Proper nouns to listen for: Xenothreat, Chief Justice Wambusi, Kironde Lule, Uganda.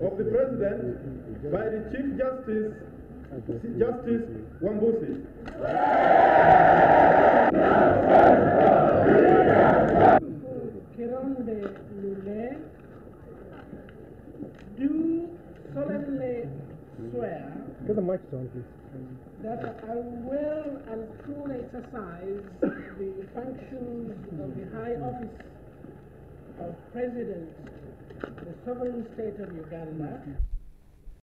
of the President by the Chief Justice Wambusi. Kironde Lule, do solemnly swear to the microphone, please, that I will and truly exercise the functions of the high office of President of the sovereign state of Uganda.